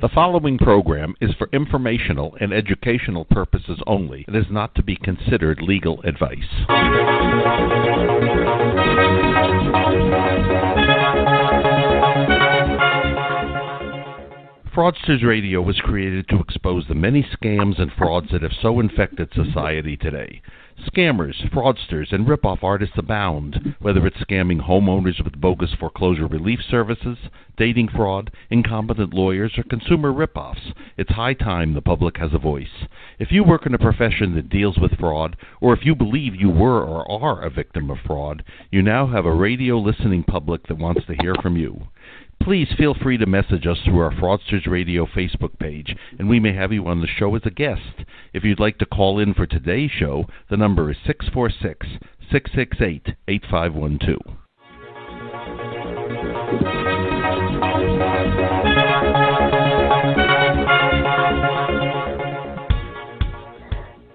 The following program is for informational and educational purposes only and is not to be considered legal advice. Fraudsters Radio was created to expose the many scams and frauds that have so infected society today. Scammers, fraudsters, and ripoff artists abound, whether it's scamming homeowners with bogus foreclosure relief services, dating fraud, incompetent lawyers, or consumer ripoffs. It's high time the public has a voice. If you work in a profession that deals with fraud, or if you believe you were or are a victim of fraud, you now have a radio listening public that wants to hear from you. Please feel free to message us through our Fraudsters Radio Facebook page, and we may have you on the show as a guest. If you'd like to call in for today's show, the number is 646-668-8512.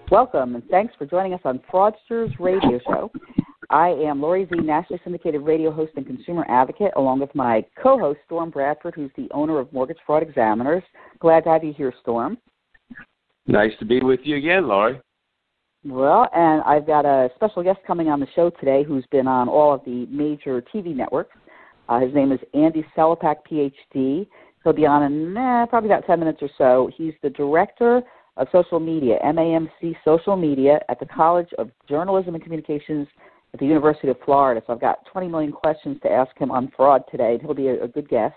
Welcome, and thanks for joining us on Fraudsters Radio Show. I am Laurie Z, nationally syndicated radio host and consumer advocate, along with my co-host, Storm Bradford, who's the owner of Mortgage Fraud Examiners. Glad to have you here, Storm. Nice to be with you again, Laurie. Well, and I've got a special guest coming on the show today who's been on all of the major TV networks. His name is Andrew Selepak, Ph.D. He'll be on in probably about 10 minutes or so. He's the director of social media, MAMC Social Media, at the College of Journalism and Communications at the University of Florida. So I've got 20 million questions to ask him on fraud today. He'll be a good guest.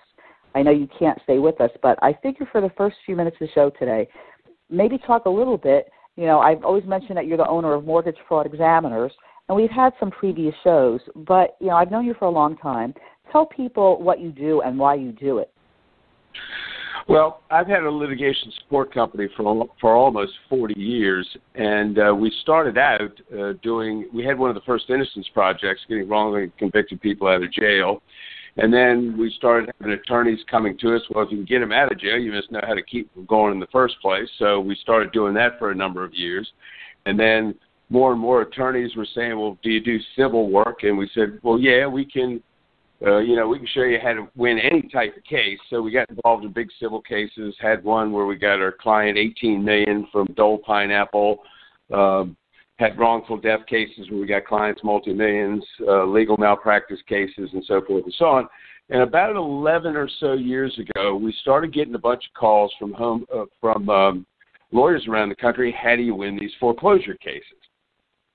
I know you can't stay with us, but I figure for the first few minutes of the show today, maybe talk a little bit. You know, I've always mentioned that you're the owner of Mortgage Fraud Examiners, and we've had some previous shows, but, you know, I've known you for a long time. Tell people what you do and why you do it. Well, I've had a litigation support company for almost 40 years, and we started out we had one of the first innocence projects, getting wrongly convicted people out of jail, and then we started having attorneys coming to us. Well, if you can get them out of jail, you must know how to keep them going in the first place, so we started doing that for a number of years, and then more and more attorneys were saying, well, do you do civil work? And we said, well, yeah, we can. We can show you how to win any type of case. So we got involved in big civil cases, had one where we got our client $18 million from Dole Pineapple, had wrongful death cases where we got clients multi-millions, legal malpractice cases, and so forth and so on. And about 11 or so years ago, we started getting a bunch of calls from lawyers around the country, how do you win these foreclosure cases?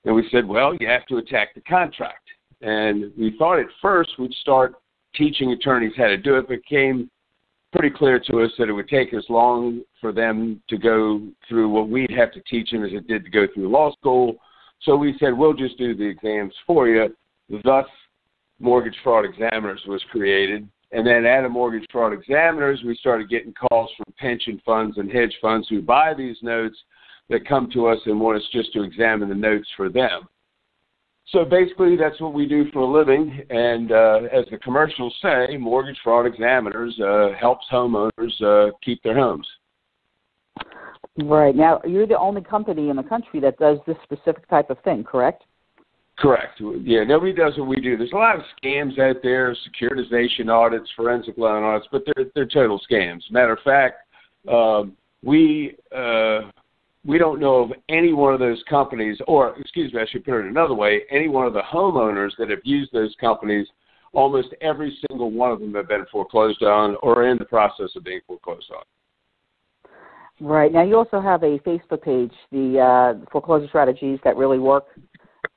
And we said, well, you have to attack the contract. And we thought at first we'd start teaching attorneys how to do it, but it became pretty clear to us that it would take as long for them to go through what we'd have to teach them as it did to go through law school. So we said, we'll just do the exams for you. Thus, Mortgage Fraud Examiners was created. And then out of Mortgage Fraud Examiners, we started getting calls from pension funds and hedge funds who buy these notes that come to us and want us just to examine the notes for them. So basically, that's what we do for a living, and as the commercials say, Mortgage Fraud Examiners helps homeowners keep their homes. Right. Now, you're the only company in the country that does this specific type of thing, correct? Correct. Yeah, nobody does what we do. There's a lot of scams out there, securitization audits, forensic loan audits, but they're total scams. Matter of fact, we don't know of any one of those companies, or excuse me, I should put it another way, any one of the homeowners that have used those companies, almost every single one of them have been foreclosed on or in the process of being foreclosed on. Right. Now, you also have a Facebook page, the Foreclosure Strategies That Really Work. Do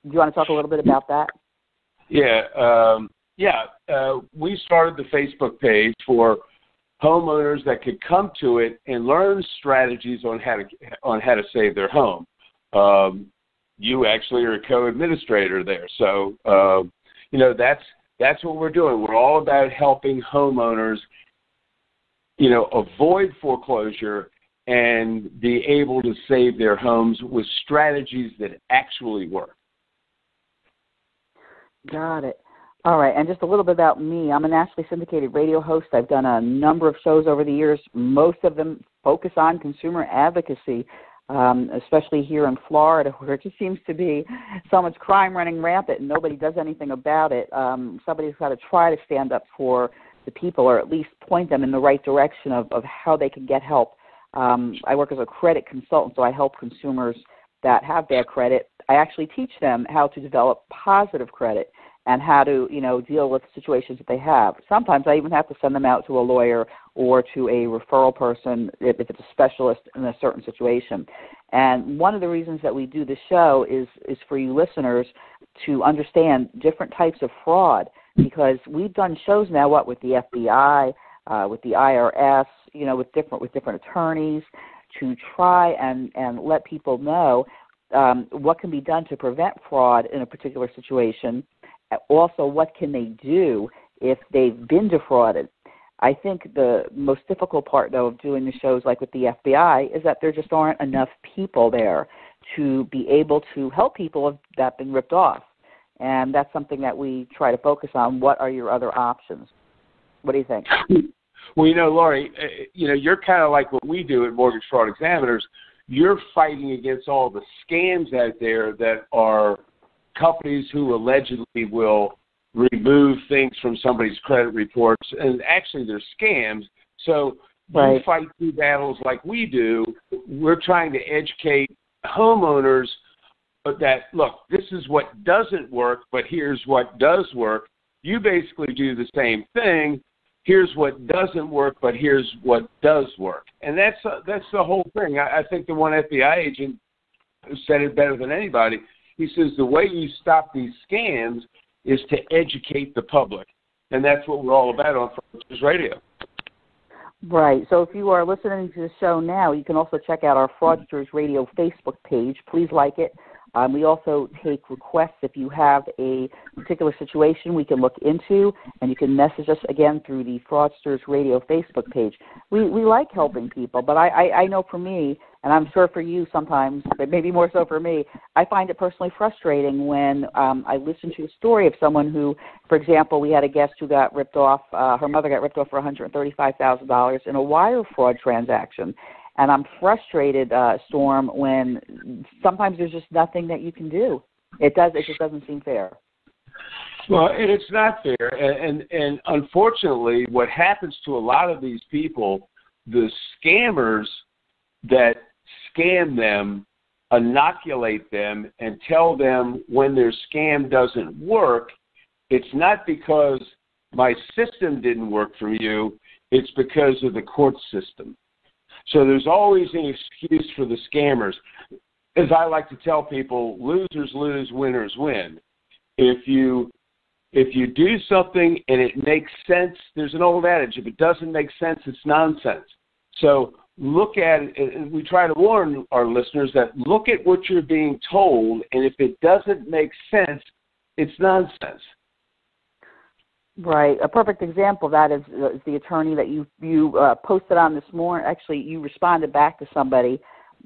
you want to talk a little bit about that? Yeah, we started the Facebook page for homeowners that could come to it and learn strategies on how to save their home. You actually are a co-administrator there, so that's what we're doing. We're all about helping homeowners, avoid foreclosure and be able to save their homes with strategies that actually work. Got it. All right, and just a little bit about me. I'm a nationally syndicated radio host. I've done a number of shows over the years. Most of them focus on consumer advocacy, especially here in Florida, where it just seems to be so much crime running rampant and nobody does anything about it. Somebody's got to try to stand up for to people, or at least point them in the right direction of how they can get help. I work as a credit consultant, so I help consumers that have bad credit. I actually teach them how to develop positive credit and how to, you know, deal with situations that they have. Sometimes I even have to send them out to a lawyer or to a referral person if it's a specialist in a certain situation. And one of the reasons that we do this show is for you listeners to understand different types of fraud, because we've done shows now, with the FBI, with the IRS, you know, with different attorneys, to try and let people know what can be done to prevent fraud in a particular situation. Also, what can they do if they've been defrauded? I think the most difficult part, though, of doing the shows like with the FBI is that there just aren't enough people there to be able to help people that have been ripped off. And that's something that we try to focus on. What are your other options? What do you think? Well, you know, Laurie, you know, you're kind of like what we do at Mortgage Fraud Examiners. You're fighting against all the scams out there that are companies who allegedly will remove things from somebody's credit reports, and actually they're scams. So right. You fight two battles like we do. We're trying to educate homeowners that, look, this is what doesn't work, but here's what does work. You basically do the same thing. Here's what doesn't work, but here's what does work. And that's the whole thing. I think the one FBI agent who said it better than anybody, he says the way you stop these scams is to educate the public. And that's what we're all about on Fraudsters Radio. Right. So if you are listening to the show now, you can also check out our Fraudsters Radio Facebook page. Please like it. We also take requests. If you have a particular situation we can look into, and you can message us again through the Fraudsters Radio Facebook page. We like helping people, but I know for me, and I'm sure for you sometimes, but maybe more so for me, I find it personally frustrating when I listen to a story of someone who, for example, we had a guest who got ripped off, her mother got ripped off for $135,000 in a wire fraud transaction. And I'm frustrated, Storm, when sometimes there's just nothing that you can do. It just doesn't seem fair. Well, and it's not fair. And unfortunately, what happens to a lot of these people, the scammers that scam them, inoculate them, and tell them when their scam doesn't work, it's not because my system didn't work for you, it's because of the court system. So there's always an excuse for the scammers. As I like to tell people, losers lose, winners win. If you do something and it makes sense, there's an old adage, if it doesn't make sense, it's nonsense. So look at it, and we try to warn our listeners that look at what you're being told, and if it doesn't make sense, it's nonsense. Right. A perfect example of that is the attorney that you posted on this morning. Actually, you responded back to somebody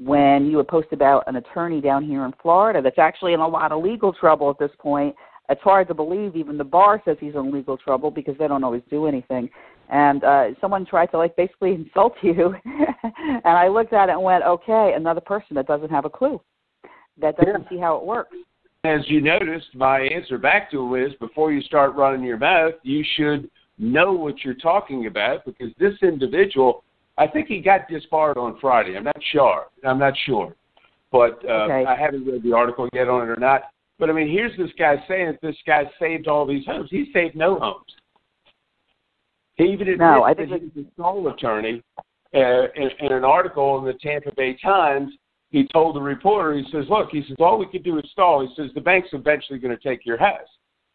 when you had posted about an attorney down here in Florida that's actually in a lot of legal trouble at this point. It's hard to believe even the bar says he's in legal trouble because they don't always do anything. And someone tried to, like, basically insult you. And I looked at it and went, okay, another person that doesn't have a clue, that doesn't see how it works. As you noticed, my answer back to him is, before you start running your mouth, you should know what you're talking about, because this individual, I think he got disbarred on Friday. I'm not sure. But okay. I haven't read the article yet on it or not. But, I mean, here's this guy saying that this guy saved all these homes. He saved no homes. He even admitted that he was a sole attorney. In an article in the Tampa Bay Times, he told the reporter, he says, look, he says, all we could do is stall. He says, the bank's eventually going to take your house.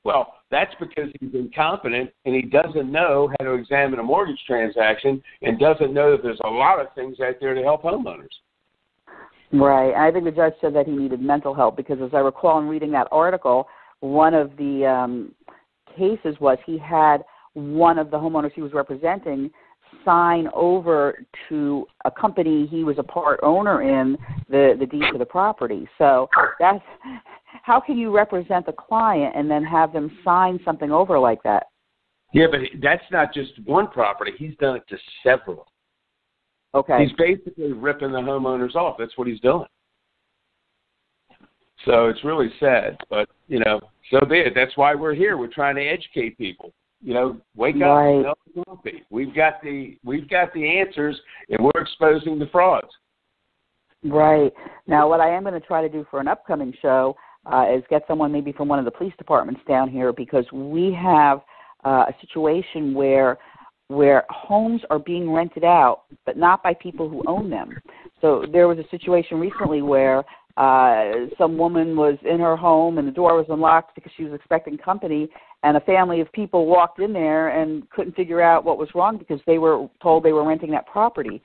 Well, that's because he's incompetent and he doesn't know how to examine a mortgage transaction and doesn't know that there's a lot of things out there to help homeowners. Right. I think the judge said that he needed mental help because, as I recall in reading that article, one of the cases was he had one of the homeowners he was representing sign over to a company he was a part owner in the deed to the property. So that's how can you represent the client and then have them sign something over like that? Yeah, but that's not just one property. He's done it to several. Okay. He's basically ripping the homeowners off. That's what he's doing. So it's really sad, but, you know, so be it. That's why we're here. We're trying to educate people. You know, wake right. up. We've got the answers, and we're exposing the frauds. Right. Now, what I am going to try to do for an upcoming show is get someone maybe from one of the police departments down here, because we have a situation where homes are being rented out, but not by people who own them. So there was a situation recently where some woman was in her home and the door was unlocked because she was expecting company, and a family of people walked in there and couldn't figure out what was wrong because they were told they were renting that property.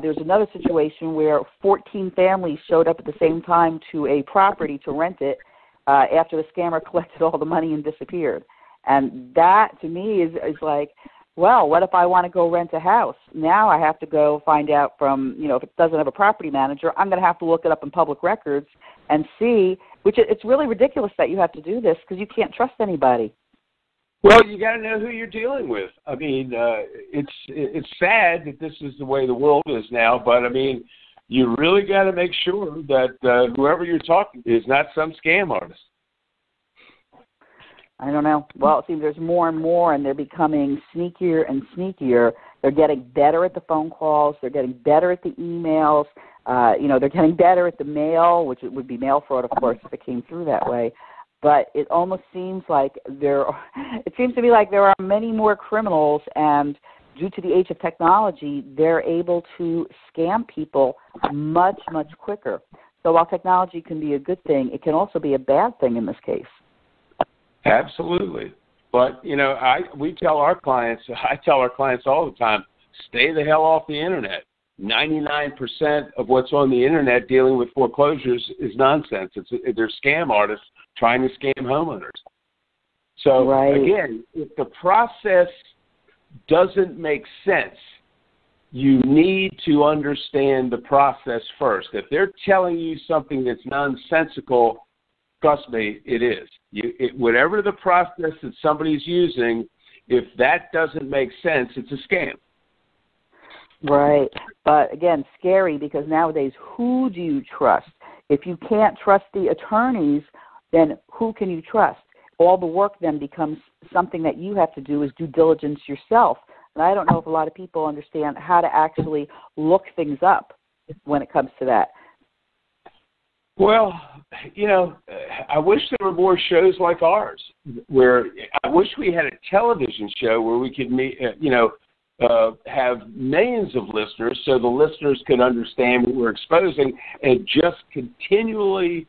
There's another situation where 14 families showed up at the same time to a property to rent it after the scammer collected all the money and disappeared. And that, to me, is like, well, what if I want to go rent a house? Now I have to go find out from, you know, if it doesn't have a property manager, I'm going to have to look it up in public records and see, which it's really ridiculous that you have to do this because you can't trust anybody. Well, you got to know who you're dealing with. I mean, it's sad that this is the way the world is now, but I mean, you really got to make sure that whoever you're talking to is not some scam artist. I don't know. Well, it seems there's more and more, and they're becoming sneakier and sneakier. They're getting better at the phone calls. They're getting better at the emails. You know, they're getting better at the mail, which it would be mail fraud, of course, if it came through that way. But it almost seems like it seems to me like there are many more criminals, and due to the age of technology, they're able to scam people much, much quicker. So while technology can be a good thing, it can also be a bad thing in this case. Absolutely. But, you know, I tell our clients all the time, stay the hell off the Internet. 99% of what's on the Internet dealing with foreclosures is nonsense. They're scam artists trying to scam homeowners. So, right. Again, if the process doesn't make sense, you need to understand the process first. If they're telling you something that's nonsensical, trust me, it is. Whatever the process that somebody's using, if that doesn't make sense, it's a scam. Right. But, again, scary because nowadays, who do you trust? If you can't trust the attorneys, then who can you trust? All the work then becomes something that you have to do is due diligence yourself. And I don't know if a lot of people understand how to actually look things up when it comes to that. Well, you know, I wish there were more shows like ours. I wish we had a television show where we could meet, have millions of listeners so the listeners could understand what we're exposing and just continually,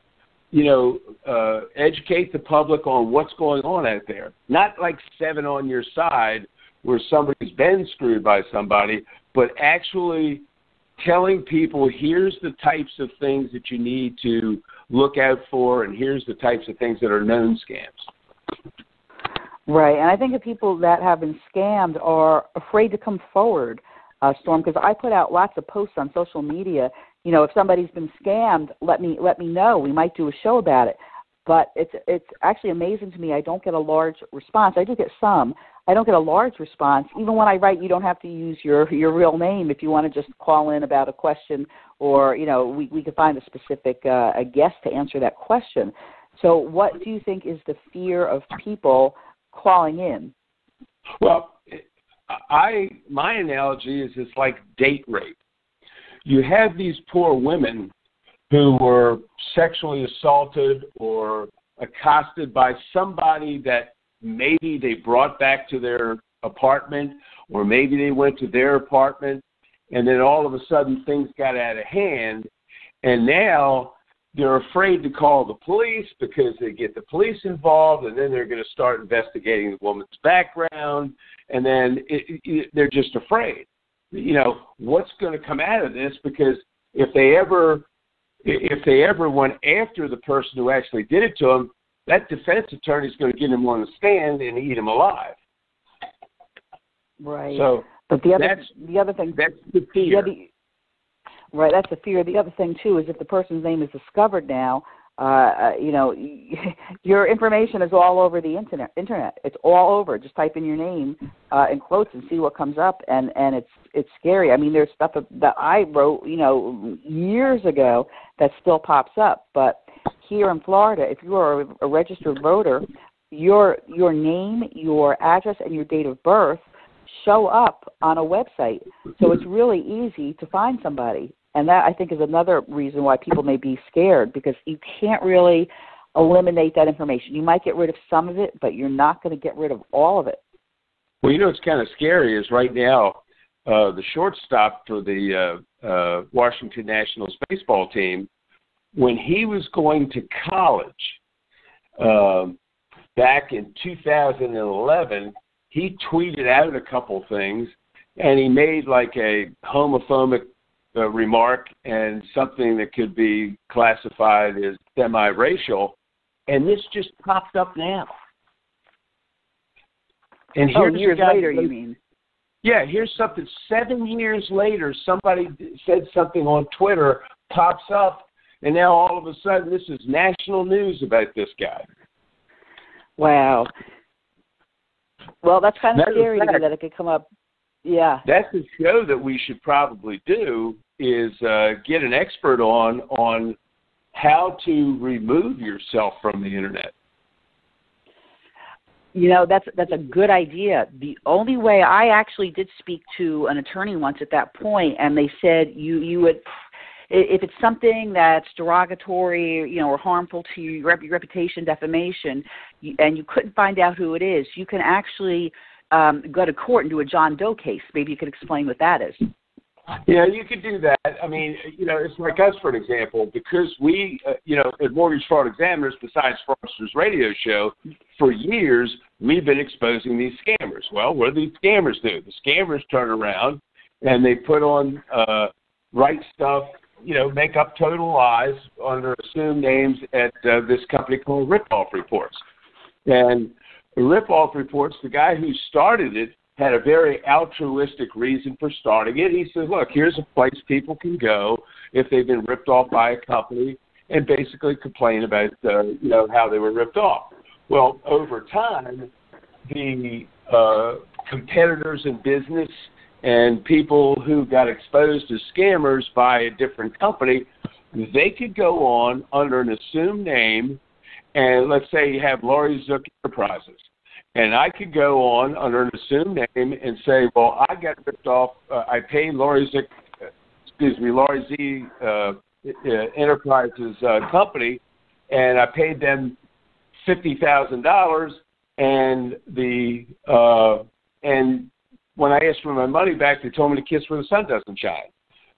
educate the public on what's going on out there. Not like Seven on Your Side where somebody's been screwed by somebody, but actually telling people here's the types of things that you need to look out for and here's the types of things that are known scams. Right, and I think the people that have been scammed are afraid to come forward, Storm, because I put out lots of posts on social media. You know, if somebody's been scammed, let me know. We might do a show about it. But it's actually amazing to me. I don't get a large response. I do get some. I don't get a large response. Even when I write, you don't have to use your real name if you want to just call in about a question or, we could find a specific a guest to answer that question. So what do you think is the fear of people calling in? Well, my analogy is it's like date rape. You have these poor women who were sexually assaulted or accosted by somebody that maybe they brought back to their apartment, or maybe they went to their apartment, and then all of a sudden things got out of hand, and now they're afraid to call the police because they get the police involved, and then they're going to start investigating the woman's background, and then they're just afraid. You know, what's going to come out of this? Because if they ever went after the person who actually did it to them, that defense attorney is going to get him on the stand and eat him alive. Right. So, but the other thing, that's the fear. Right. That's the fear. The other thing too is if the person's name is discovered now, your information is all over the internet. It's all over. Just type in your name in quotes and see what comes up, and it's scary. I mean, there's stuff that I wrote, years ago that still pops up, but. Here in Florida, if you are a registered voter, your name, your address, and your date of birth show up on a website. So it's really easy to find somebody. And that, I think, is another reason why people may be scared, because you can't really eliminate that information. You might get rid of some of it, but you're not going to get rid of all of it. Well, you know, it's kind of scary is right now the shortstop for the Washington Nationals baseball team, when he was going to college back in 2011, he tweeted out a couple things, and he made like a homophobic remark and something that could be classified as semi-racial, and this just popped up now. And here's years later, you mean? Yeah, here's something. 7 years later, somebody said something on Twitter, pops up, and now all of a sudden this is national news about this guy. Wow. Well, that's kind of scary to me that it could come up. Yeah. That's the show that we should probably do is get an expert on how to remove yourself from the internet. You know, that's a good idea. The only way, I actually did speak to an attorney once at that point, and they said you would, if it's something that's derogatory, you know, or harmful to your reputation, defamation, and you couldn't find out who it is, you can actually go to court and do a John Doe case. Maybe you could explain what that is. Yeah, you could do that. I mean, you know, it's like us, for an example, because we, you know, at Mortgage Fraud Examiners, besides Fraudsters Radio Show, for years we've been exposing these scammers. Well, what do these scammers do? The scammers turn around and they put on right stuff, you know, make up total lies under assumed names at this company called Ripoff Reports. And Ripoff Reports, the guy who started it, had a very altruistic reason for starting it. He said, look, here's a place people can go if they've been ripped off by a company and basically complain about, you know, how they were ripped off. Well, over time, the competitors in business and people who got exposed as scammers by a different company, they could go on under an assumed name, and let's say you have Laurie Z Enterprises. And I could go on under an assumed name and say, well, I got ripped off. I paid Laurie Z Enterprises company, and I paid them $50,000. And the and when I asked for my money back, they told me to kiss where the sun doesn't shine.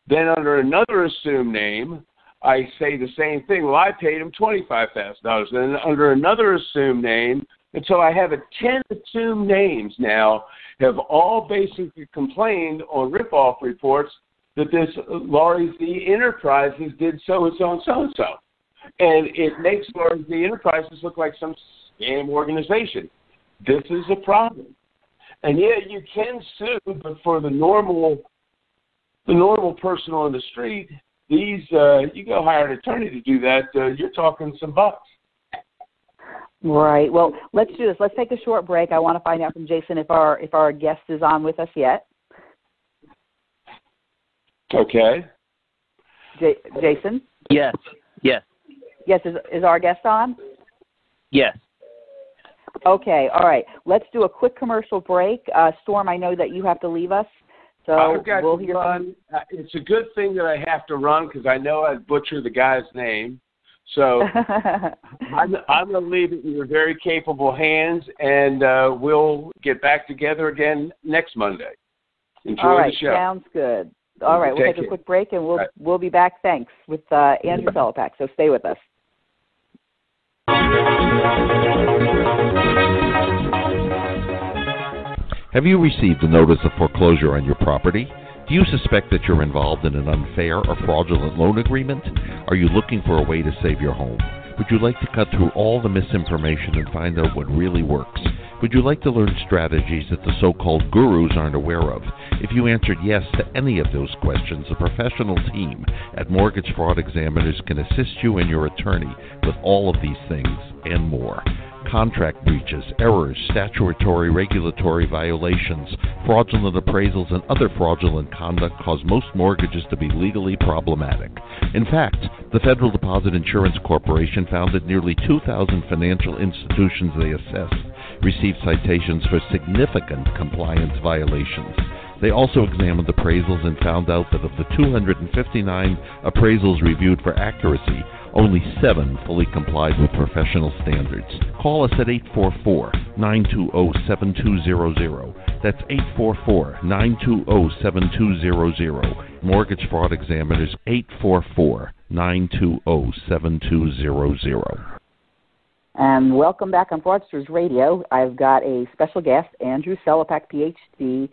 Then under another assumed name, I say the same thing. Well, I paid them $25,000. Then under another assumed name. And so I have 10 assumed names now, have all basically complained on Ripoff Reports that this Laurie Z Enterprises did so-and-so and so-and-so. And it makes Laurie Z Enterprises look like some scam organization. This is a problem. And, yeah, you can sue, but for the normal person on the street, these you go hire an attorney to do that, you're talking some bucks. Right. Well, let's do this. Let's take a short break. I want to find out from Jason if our guest is on with us yet. Okay. Jason? Yes. Yes. Yes, is our guest on? Yes. Okay. All right. Let's do a quick commercial break. Storm, I know that you have to leave us, so I've got we'll hear from you. It's a good thing that I have to run because I know I'd butcher the guy's name. So I'm going to leave it in your very capable hands, and we'll get back together again next Monday. Enjoy All right, the show. Sounds good. All right, we'll take a quick break, and we'll be back, thanks, with Andrew Selepak. So stay with us. Have you received a notice of foreclosure on your property? Do you suspect that you're involved in an unfair or fraudulent loan agreement? Are you looking for a way to save your home? Would you like to cut through all the misinformation and find out what really works? Would you like to learn strategies that the so-called gurus aren't aware of? If you answered yes to any of those questions, the professional team at Mortgage Fraud Examiners can assist you and your attorney with all of these things and more. contract breaches, errors, statutory regulatory violations, fraudulent appraisals, and other fraudulent conduct cause most mortgages to be legally problematic. In fact, the Federal Deposit Insurance Corporation found that nearly 2,000 financial institutions they assessed received citations for significant compliance violations. They also examined appraisals and found out that of the 259 appraisals reviewed for accuracy, only 7 fully complied with professional standards. Call us at 844-920-7200. That's 844-920-7200. Mortgage Fraud Examiners, 844-920-7200. And welcome back on Fraudsters Radio. I've got a special guest, Andrew Selepak, Ph.D.,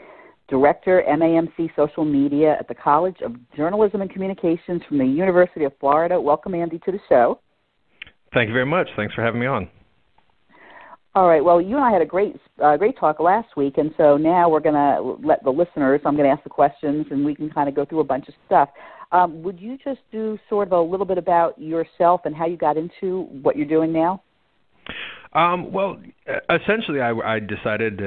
Director, MAMC Social Media at the College of Journalism and Communications from the University of Florida. Welcome, Andy, to the show. Thank you very much. Thanks for having me on. All right. Well, you and I had a great talk last week, and so now we're going to let the listeners, I'm going to ask the questions, and we can kind of go through a bunch of stuff. Would you just do sort of a little bit about yourself and how you got into what you're doing now? Well, essentially, I decided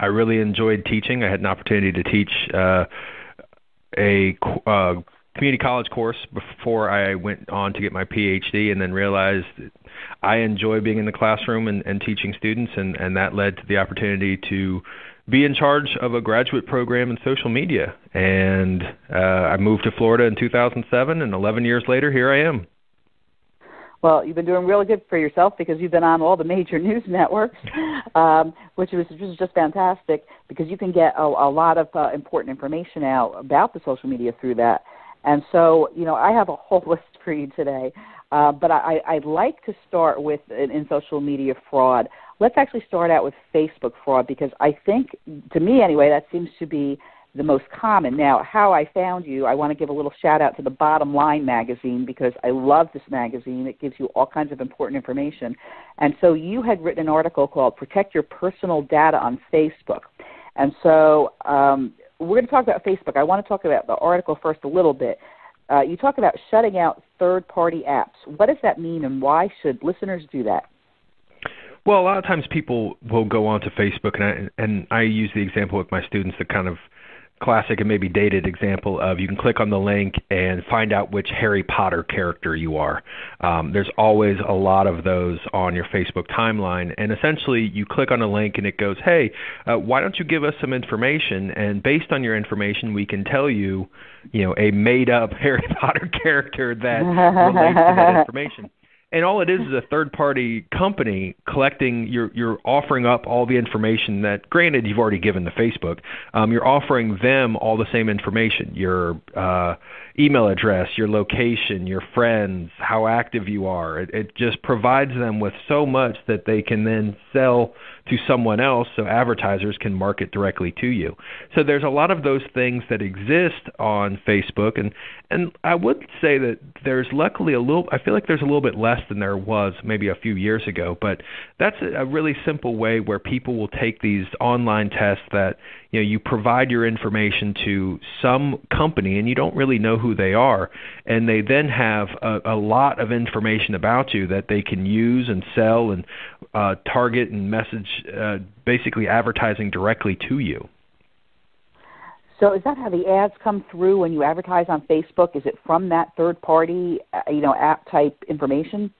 I really enjoyed teaching. I had an opportunity to teach a community college course before I went on to get my PhD, and then realized that I enjoy being in the classroom and teaching students, and that led to the opportunity to be in charge of a graduate program in social media. And I moved to Florida in 2007, and 11 years later, here I am. Well, you've been doing really good for yourself because you've been on all the major news networks, which is just fantastic because you can get a lot of important information out about the social media through that. And so, you know, I have a whole list for you today, but I'd like to start with, in social media fraud, let's actually start out with Facebook fraud because I think, to me anyway, that seems to be the most common. Now, how I found you, I want to give a little shout out to the Bottom Line magazine because I love this magazine. It gives you all kinds of important information. And so you had written an article called Protect Your Personal Data on Facebook. And so we're going to talk about Facebook. I want to talk about the article first a little bit. You talk about shutting out third-party apps. What does that mean and why should listeners do that? Well, a lot of times people will go on to Facebook, and I use the example with my students that kind of classic and maybe dated example of you can click on the link and find out which Harry Potter character you are. There's always a lot of those on your Facebook timeline. And essentially you click on a link and it goes, hey, why don't you give us some information? And based on your information, we can tell you, you know, a made up Harry Potter character that relates to that information. And all it is a third-party company collecting, you're offering up all the information that, granted, you've already given to Facebook. You're offering them all the same information, your email address, your location, your friends, how active you are. It just provides them with so much that they can then sell to someone else so advertisers can market directly to you. So there's a lot of those things that exist on Facebook. And I would say that there's luckily I feel like there's a little bit less than there was maybe a few years ago, but that's a really simple way where people will take these online tests that, you know, you provide your information to some company and you don't really know who they are, and they then have a lot of information about you that they can use and sell and target and message, basically advertising directly to you. So is that how the ads come through when you advertise on Facebook? Is it from that third-party, app-type information?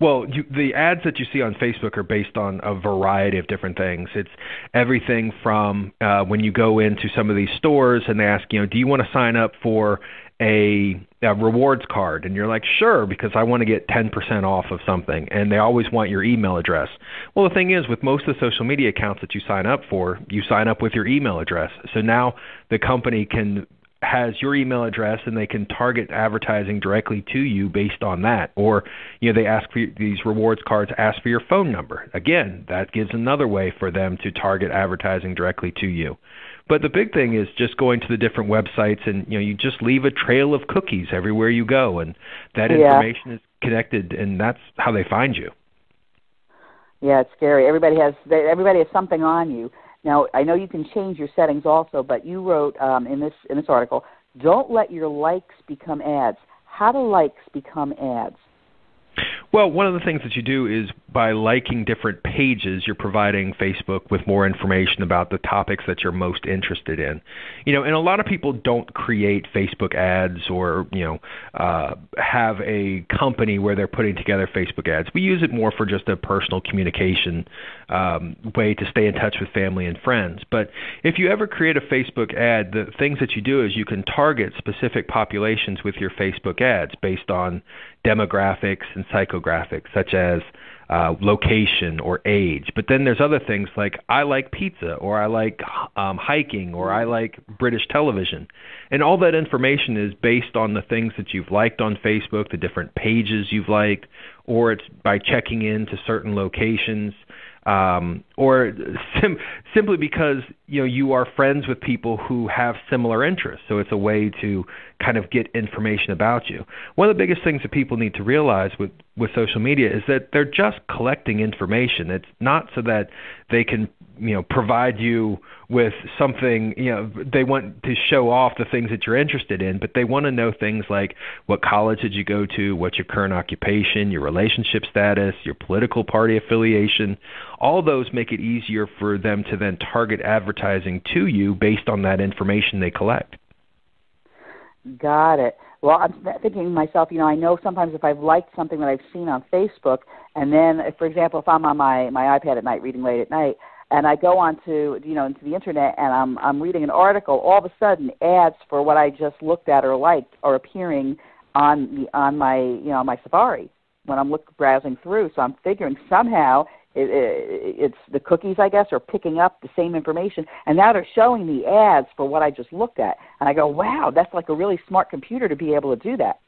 Well, the ads that you see on Facebook are based on a variety of different things. It's everything from when you go into some of these stores and they ask, you know, do you want to sign up for a rewards card? And you're like, sure, because I want to get 10% off of something. And they always want your email address. Well, the thing is, with most of the social media accounts that you sign up for, you sign up with your email address. So now the company has your email address and they can target advertising directly to you based on that. Or, you know, they ask for these rewards cards, ask for your phone number. Again, that gives another way for them to target advertising directly to you. But the big thing is just going to the different websites and, you know, you just leave a trail of cookies everywhere you go, and that information is connected, and that's how they find you. Yeah, it's scary. Everybody has something on you. Now, I know you can change your settings also, but you wrote in this article, don't let your likes become ads. How do likes become ads? Well, one of the things that you do is by liking different pages, you're providing Facebook with more information about the topics that you're most interested in. You know, and a lot of people don't create Facebook ads or, you know, have a company where they're putting together Facebook ads. We use it more for just a personal communication way to stay in touch with family and friends. But if you ever create a Facebook ad, the things that you do is you can target specific populations with your Facebook ads based on demographics and psychographics, such as location or age. But then there's other things like I like pizza, or I like hiking, or I like British television. And all that information is based on the things that you've liked on Facebook, the different pages you've liked, or it's by checking in to certain locations, or simply because, you know, you are friends with people who have similar interests. So it's a way to kind of get information about you. One of the biggest things that people need to realize with social media is that they're just collecting information. It's not so that they can, you know, provide you with something, you know, they want to show off the things that you're interested in, but they want to know things like what college did you go to, what's your current occupation, your relationship status, your political party affiliation. All those make it easier for them to then target advertising to you based on that information they collect. Got it. Well, I'm thinking to myself, you know, I know sometimes if I've liked something that I've seen on Facebook, and then, if, for example, if I'm on my iPad at night, reading late at night, and I go onto, you know, into the internet and I'm reading an article, all of a sudden ads for what I just looked at or liked are appearing on my Safari when I'm browsing through. So I'm figuring somehow it's the cookies, I guess, are picking up the same information, and now they're showing the ads for what I just looked at. And I go, wow, that's like a really smart computer to be able to do that.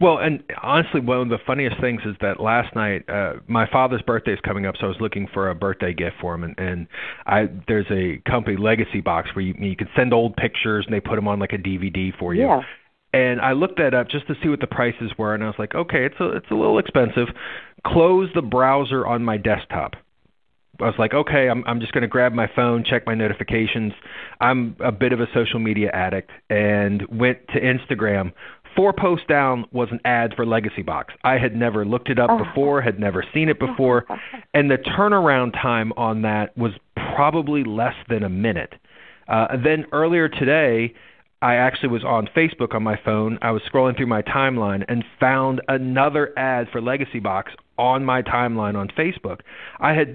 Well, and honestly, one of the funniest things is that last night, my father's birthday is coming up, so I was looking for a birthday gift for him, and there's a company, Legacy Box, where you can send old pictures, and they put them on like a DVD for you. Yeah. And I looked that up just to see what the prices were, and I was like, okay, it's a little expensive. Close the browser on my desktop. I was like, okay, I'm just going to grab my phone, check my notifications. I'm a bit of a social media addict, and went to Instagram. 4 posts down was an ad for Legacy Box. I had never looked it up before, had never seen it before, and the turnaround time on that was probably less than a minute. Then earlier today, I actually was on Facebook on my phone. I was scrolling through my timeline and found another ad for Legacy Box on my timeline on Facebook.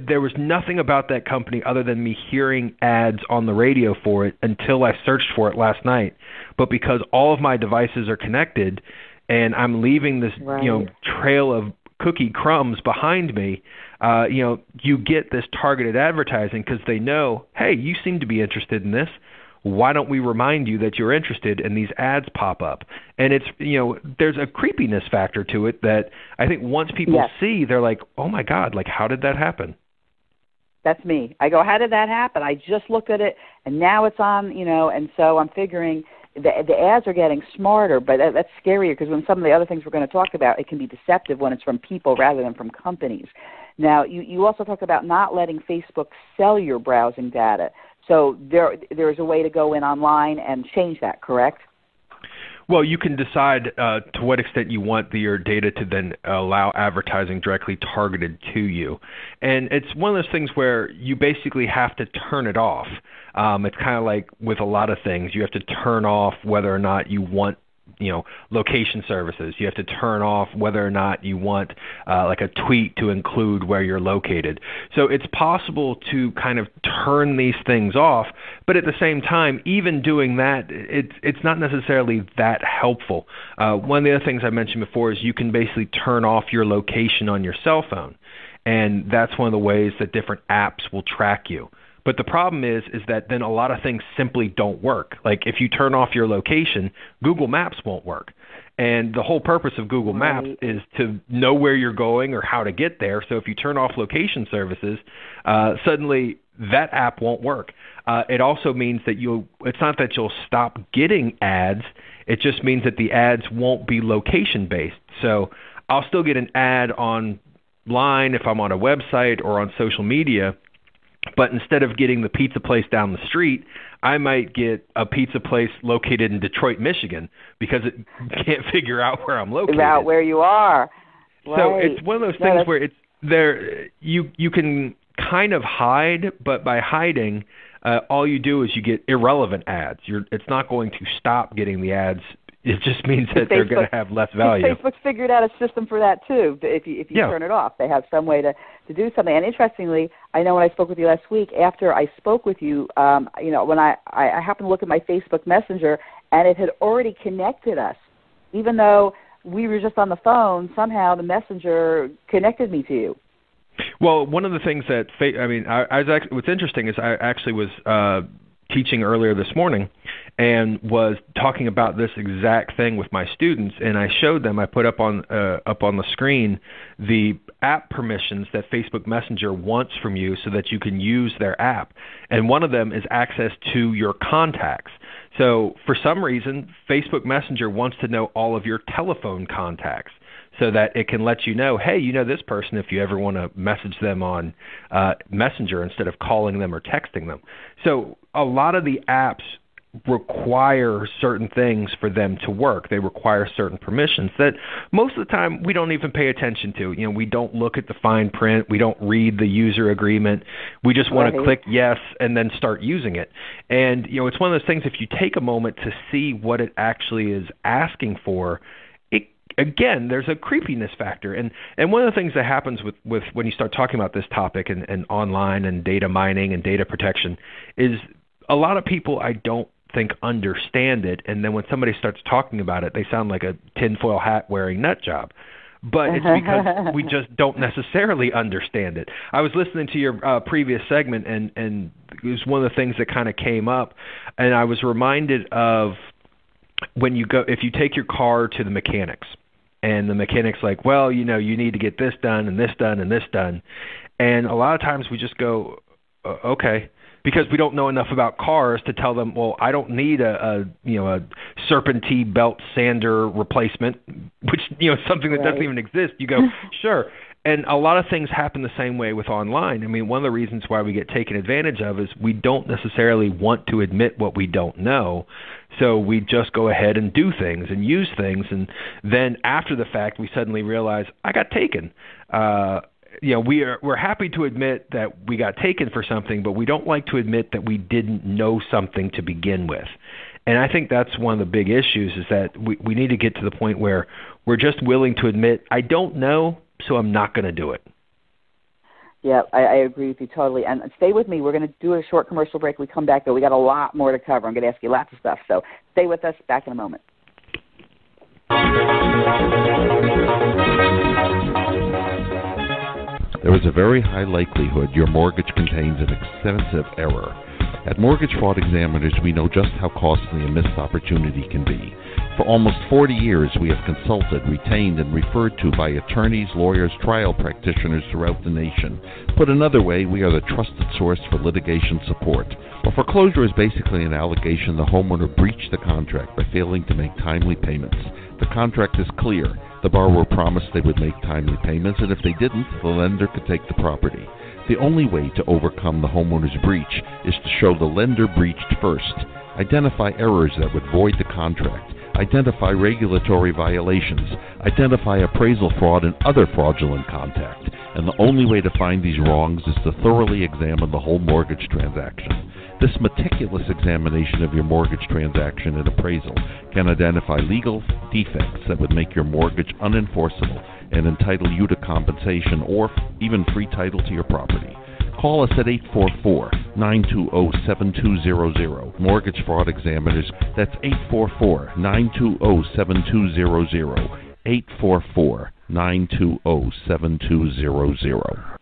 There was nothing about that company other than me hearing ads on the radio for it until I searched for it last night. But because all of my devices are connected and I'm leaving this trail of cookie crumbs behind me, you get this targeted advertising because they know, hey, you seem to be interested in this. Why don't we remind you that you're interested, and these ads pop up? And it's, you know, there's a creepiness factor to it that I think once people see, they're like, oh my God, like, how did that happen? That's me. I go, how did that happen? I just looked at it and now it's on, you know, and so I'm figuring the ads are getting smarter, but that's scarier because when some of the other things we're going to talk about, it can be deceptive when it's from people rather than from companies. Now, you also talk about not letting Facebook sell your browsing data. So there is a way to go in online and change that, correct? Well, you can decide to what extent you want your data to then allow advertising directly targeted to you. And it's one of those things where you basically have to turn it off. It's kind of like with a lot of things. You have to turn off whether or not you want location services. You have to turn off whether or not you want like a tweet to include where you're located. So it's possible to kind of turn these things off, but at the same time, even doing that, it's not necessarily that helpful. One of the other things I mentioned before is you can basically turn off your location on your cell phone, and that's one of the ways that different apps will track you. But the problem is that then a lot of things simply don't work. Like if you turn off your location, Google Maps won't work. And the whole purpose of Google Maps is to know where you're going or how to get there. So if you turn off location services, suddenly that app won't work. It also means that it's not that you'll stop getting ads. It just means that the ads won't be location-based. So I'll still get an ad online if I'm on a website or on social media, but instead of getting the pizza place down the street, I might get a pizza place located in Detroit, Michigan, because it can't figure out where I'm located. About where you are. Right. So it's one of those things where it's there. You can kind of hide, but by hiding, all you do is you get irrelevant ads. It's not going to stop getting the ads. It just means that they're going to have less value. Facebook's figured out a system for that too. If you turn it off, they have some way to do something. And interestingly, I know when I spoke with you last week, after I spoke with you, when I happened to look at my Facebook Messenger, and it had already connected us. Even though we were just on the phone, somehow the Messenger connected me to you. Well, one of the things that what's interesting is I actually was teaching earlier this morning and was talking about this exact thing with my students, and I showed them, I put up on the screen the app permissions that Facebook Messenger wants from you so that you can use their app. And one of them is access to your contacts. So for some reason, Facebook Messenger wants to know all of your telephone contacts, so that it can let you know, hey, you know this person if you ever want to message them on Messenger instead of calling them or texting them. So a lot of the apps require certain things for them to work. They require certain permissions that most of the time we don't even pay attention to. You know, we don't look at the fine print. We don't read the user agreement. We just want to click yes and then start using it. And, you know, it's one of those things, if you take a moment to see what it actually is asking for, again, there's a creepiness factor. And one of the things that happens with when you start talking about this topic and online and data mining and data protection is a lot of people I don't think understand it. And then when somebody starts talking about it, they sound like a tinfoil hat wearing nut job. But it's because we just don't necessarily understand it. I was listening to your previous segment, and it was one of the things that kind of came up. And I was reminded of when you go, if you take your car to the mechanics, and the mechanic's like, well, you know, you need to get this done and this done and this done. And a lot of times we just go, okay, because we don't know enough about cars to tell them, well, I don't need a serpentine belt sander replacement, which, you know, something that doesn't even exist. You go, sure. And a lot of things happen the same way with online. I mean, one of the reasons why we get taken advantage of is we don't necessarily want to admit what we don't know. So we just go ahead and do things and use things. And then after the fact, we suddenly realize, I got taken. We're happy to admit that we got taken for something, but we don't like to admit that we didn't know something to begin with. And I think that's one of the big issues, is that we need to get to the point where we're just willing to admit, I don't know, so I'm not going to do it. Yeah, I agree with you totally. And stay with me. We're going to do a short commercial break. We come back, though. We got a lot more to cover. I'm going to ask you lots of stuff. So stay with us. Back in a moment. There is a very high likelihood your mortgage contains an extensive error. At Mortgage Fraud Examiners, we know just how costly a missed opportunity can be. For almost 40 years, we have consulted, retained, and referred to by attorneys, lawyers, trial practitioners throughout the nation. Put another way, we are the trusted source for litigation support. A foreclosure is basically an allegation the homeowner breached the contract by failing to make timely payments. The contract is clear. The borrower promised they would make timely payments, and if they didn't, the lender could take the property. The only way to overcome the homeowner's breach is to show the lender breached first. Identify errors that would void the contract. Identify regulatory violations. Identify appraisal fraud and other fraudulent conduct. And the only way to find these wrongs is to thoroughly examine the whole mortgage transaction. This meticulous examination of your mortgage transaction and appraisal can identify legal defects that would make your mortgage unenforceable and entitle you to compensation or even free title to your property. Call us at 844-920-7200. Mortgage Fraud Examiners, that's 844-920-7200. 844-920-7200.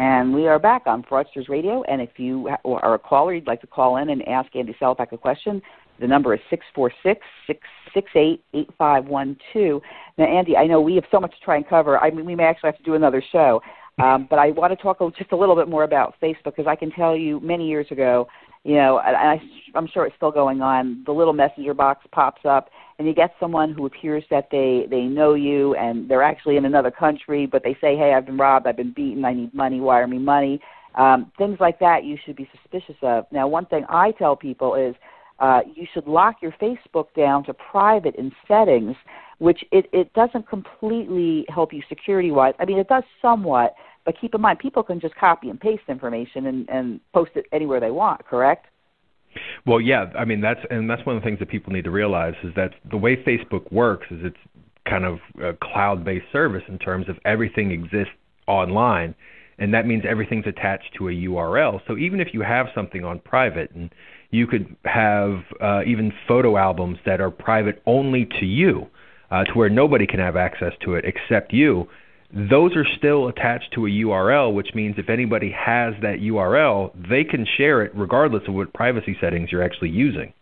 And we are back on Fraudsters Radio, and if you are a caller, you'd like to call in and ask Andy Selepak a question, the number is 646-668-8512. Now, Andy, I know we have so much to try and cover. I mean, we may actually have to do another show, but I want to talk just a little bit more about Facebook, because I can tell you many years ago, you know, and I'm sure it's still going on, the little messenger box pops up, and you get someone who appears that they know you, and they're actually in another country, but they say, hey, I've been robbed, I've been beaten, I need money, wire me money. Things like that you should be suspicious of. Now, one thing I tell people is, You should lock your Facebook down to private in settings, which it doesn't completely help you security-wise. I mean, it does somewhat, but keep in mind, people can just copy and paste information and post it anywhere they want, correct? Well, yeah. I mean, that's one of the things that people need to realize is that the way Facebook works is it's kind of a cloud-based service in terms of everything exists online, and that means everything's attached to a URL. So even if you have something on private, and you could have even photo albums that are private only to you, to where nobody can have access to it except you, those are still attached to a URL, which means if anybody has that URL, they can share it regardless of what privacy settings you're actually using.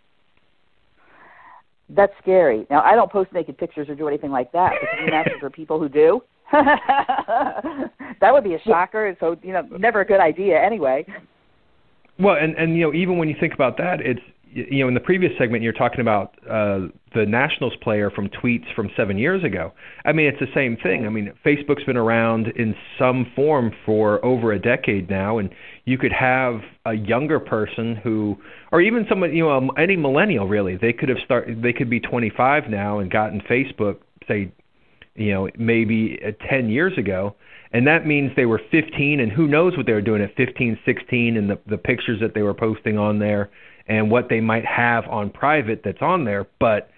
That's scary. Now, I don't post naked pictures or do anything like that, but can you imagine for people who do? That would be a shocker. So, you know, never a good idea anyway. Well, and you know, even when you think about that, it's, you know, in the previous segment, you're talking about the Nationals player from tweets from 7 years ago. I mean, it's the same thing. I mean, Facebook's been around in some form for over a decade now, and you could have a younger person who, or even somebody, you know, any millennial really, they could have they could be 25 now and gotten Facebook, say, you know, maybe 10 years ago. And that means they were 15, and who knows what they were doing at 15, 16, and the pictures that they were posting on there and what they might have on private that's on there, but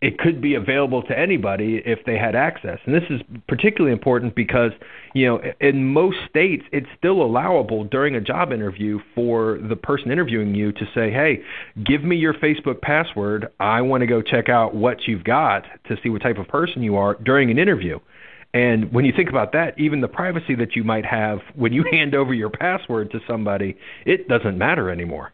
it could be available to anybody if they had access. And this is particularly important because, you know, in most states, it's still allowable during a job interview for the person interviewing you to say, hey, give me your Facebook password. I want to go check out what you've got to see what type of person you are during an interview. And when you think about that, even the privacy that you might have when you hand over your password to somebody, it doesn't matter anymore.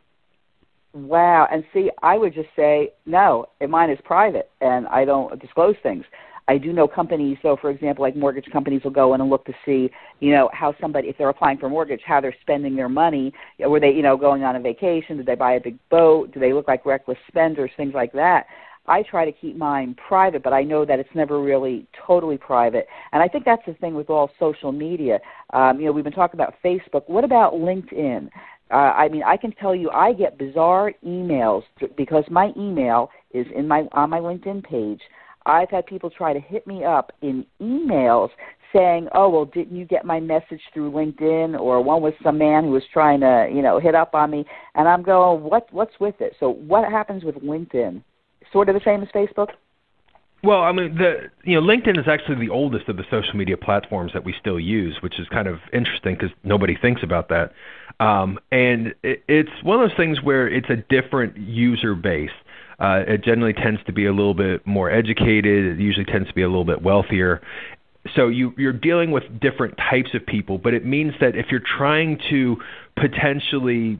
Wow. And see, I would just say, no, mine is private and I don't disclose things. I do know companies, so for example, like mortgage companies will go in and look to see, you know, how somebody, if they're applying for a mortgage, how they're spending their money. Were they, you know, going on a vacation? Did they buy a big boat? Do they look like reckless spenders? Things like that. I try to keep mine private, but I know that it's never really totally private. And I think that's the thing with all social media. You know, we've been talking about Facebook. What about LinkedIn? I mean, I can tell you I get bizarre emails because my email is on my LinkedIn page. I've had people try to hit me up in emails saying, oh, well, didn't you get my message through LinkedIn? Or one was some man who was trying to, you know, hit up on me. And I'm going, what's with it? So what happens with LinkedIn? Sort of the same as Facebook? Well, I mean, LinkedIn is actually the oldest of the social media platforms that we still use, which is kind of interesting because nobody thinks about that. And it's one of those things where it's a different user base. It generally tends to be a little bit more educated. It usually tends to be a little bit wealthier. So you're dealing with different types of people, but it means that if you're trying to potentially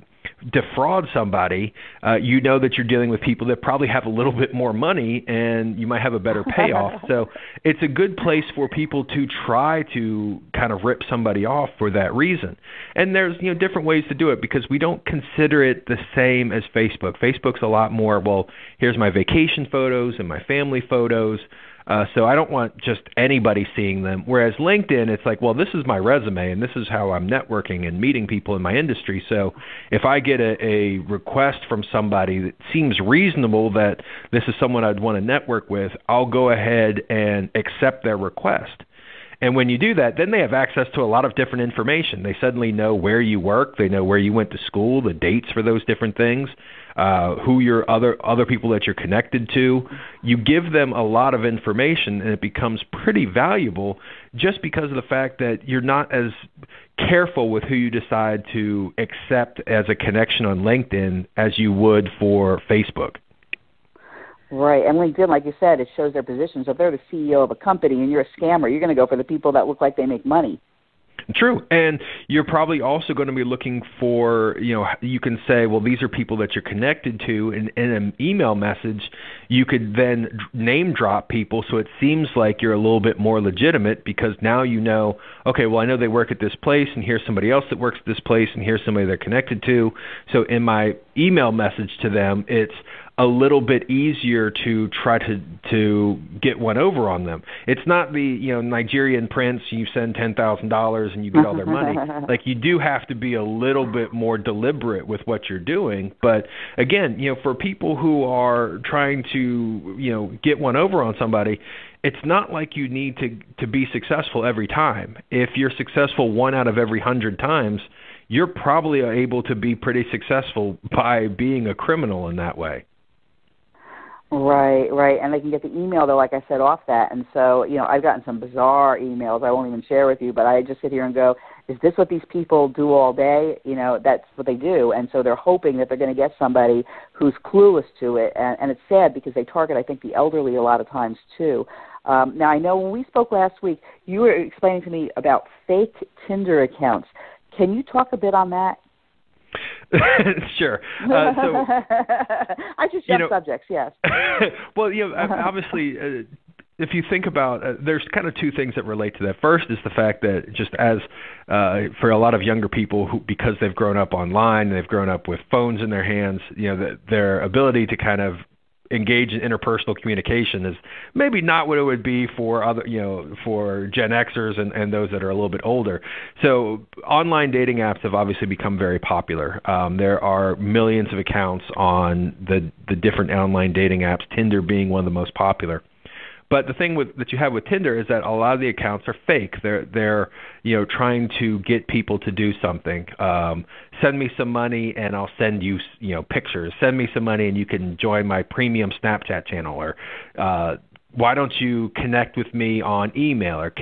defraud somebody, you know that you're dealing with people that probably have a little bit more money and you might have a better payoff. So it's a good place for people to try to kind of rip somebody off for that reason. And there's, you know, different ways to do it because we don't consider it the same as Facebook. Facebook's a lot more, well, here's my vacation photos and my family photos. So I don't want just anybody seeing them. Whereas LinkedIn, it's like, well, this is my resume and this is how I'm networking and meeting people in my industry. So if I get a request from somebody that seems reasonable that this is someone I'd want to network with, I'll go ahead and accept their request. And when you do that, then they have access to a lot of different information. They suddenly know where you work. They know where you went to school, the dates for those different things, who your other people that you're connected to. You give them a lot of information, and it becomes pretty valuable just because of the fact that you're not as careful with who you decide to accept as a connection on LinkedIn as you would for Facebook. Right, and LinkedIn, like you said, it shows their position. So if they're the CEO of a company and you're a scammer, you're going to go for the people that look like they make money. True, and you're probably also going to be looking for, you know, you can say, well, these are people that you're connected to, and in an email message, you could then name drop people so it seems like you're a little bit more legitimate because now you know, okay, well, I know they work at this place, and here's somebody else that works at this place, and here's somebody they're connected to. So in my email message to them, it's, a little bit easier to try to get one over on them. It's not the, you know, Nigerian prince, you send $10,000 and you get all their money. Like, you do have to be a little bit more deliberate with what you're doing. But again, you know, for people who are trying to, you know, get one over on somebody, it's not like you need to be successful every time. If you're successful 1 out of every 100 times, you're probably able to be pretty successful by being a criminal in that way. Right, right. And they can get the email, though, like I said, off that. And so, you know, I've gotten some bizarre emails I won't even share with you, but I just sit here and go, is this what these people do all day? You know, that's what they do. And so they're hoping that they're going to get somebody who's clueless to it. And it's sad because they target, I think, the elderly a lot of times, too. Now, I know when we spoke last week, you were explaining to me about fake Tinder accounts. Can you talk a bit on that? Sure. So, I just jump subjects, yes. Well, you know, obviously, if you think about there's kind of two things that relate to that. First is the fact that just as for a lot of younger people who, because they've grown up online, they've grown up with phones in their hands, you know, their ability to kind of engage in interpersonal communication is maybe not what it would be for other, you know, for Gen Xers and those that are a little bit older. So online dating apps have obviously become very popular. There are millions of accounts on the different online dating apps, Tinder being one of the most popular. But the thing that you have with Tinder is that a lot of the accounts are fake. They're you know, trying to get people to do something. Send me some money and I'll send you, you know, pictures. Send me some money and you can join my premium Snapchat channel. Or why don't you connect with me on email, or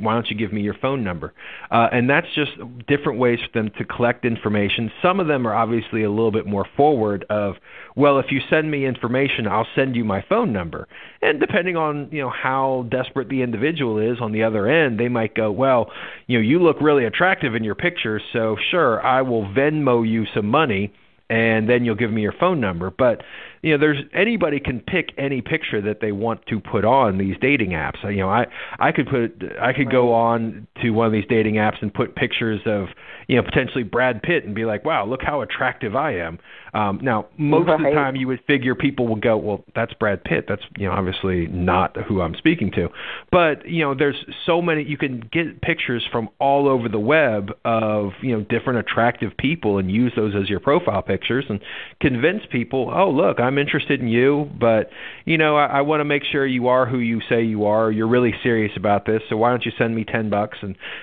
why don't you give me your phone number? And that's just different ways for them to collect information. Some of them are obviously a little bit more forward of, well, if you send me information, I'll send you my phone number. And depending on, you know, how desperate the individual is on the other end, they might go, well, you know, you look really attractive in your picture, so sure, I will Venmo you some money, and then you'll give me your phone number. But, you know, anybody can pick any picture that they want to put on these dating apps. You know, I could go on to one of these dating apps and put pictures of, you know, potentially Brad Pitt and be like, wow, look how attractive I am. Now, most of the time you would figure people will go, well, that's Brad Pitt. That's, you know, obviously not who I'm speaking to. But, you know, there's so many, you can get pictures from all over the web of, you know, different attractive people and use those as your profile pictures and convince people, oh, look, I'm interested in you, but, you know, I want to make sure you are who you say you are. You're really serious about this, so why don't you send me $10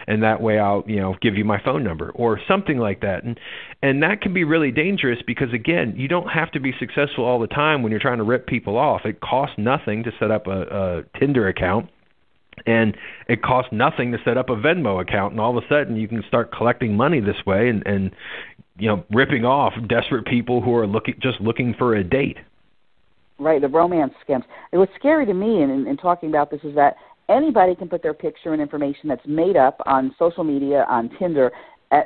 and that way I'll, you know, give you my phone number or something like that. And that can be really dangerous because, again, you don't have to be successful all the time when you're trying to rip people off. It costs nothing to set up a Tinder account, and it costs nothing to set up a Venmo account, and all of a sudden you can start collecting money this way and you know, ripping off desperate people who are just looking for a date. Right, the romance scams. And what's scary to me in talking about this is that anybody can put their picture and information that's made up on social media, on Tinder.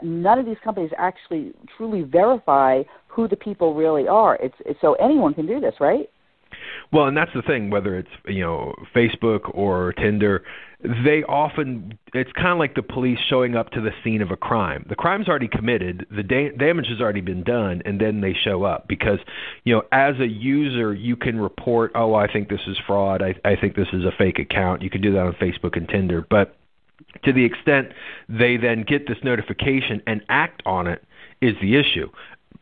None of these companies actually truly verify who the people really are. It's so anyone can do this, right? Well, and that's the thing, whether it's, you know, Facebook or Tinder, they often, it's kind of like the police showing up to the scene of a crime. The crime's already committed, the damage has already been done, and then they show up because, you know, as a user, you can report, oh, I think this is fraud, I think this is a fake account. You can do that on Facebook and Tinder. But to the extent they then get this notification and act on it is the issue.